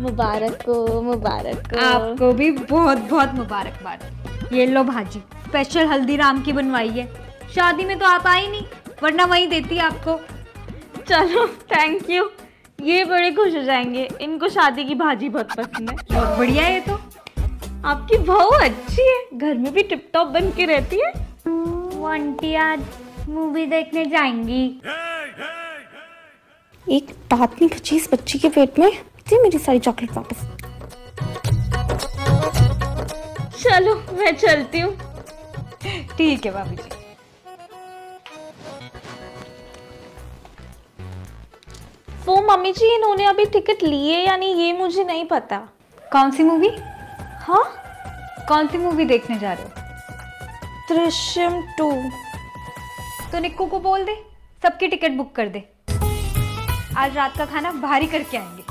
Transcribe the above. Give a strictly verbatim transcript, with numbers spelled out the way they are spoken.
मुबारक को मुबारक को। आपको भी बहुत बहुत मुबारकबाद। ये लो भाजी, स्पेशल हल्दीराम की बनवाई है। शादी में तो आप आई नहीं, वरना वहीं देती आपको। चलो थैंक यू, ये बड़े खुश हो जाएंगे, इनको शादी की भाजी बहुत पसंद है। बहुत बढ़िया है। तो आपकी बहू अच्छी है, घर में भी टिप टॉप बन के रहती है। वो आंटी आज मूवी देखने जाएंगी। एक दांत नहीं खींच बच्ची के पेट में, दे मेरी सारी चॉकलेट वापस। चलो मैं चलती हूँ। ठीक है भाभी जी। वो मम्मी जी, इन्होंने अभी टिकट लिए या नहीं ये मुझे नहीं पता। कौन सी मूवी? हाँ, कौन सी मूवी देखने जा रहे हो? दृश्यम टू। तो निक्कू को बोल दे सबकी टिकट बुक कर दे। आज रात का खाना भारी करके आएंगे।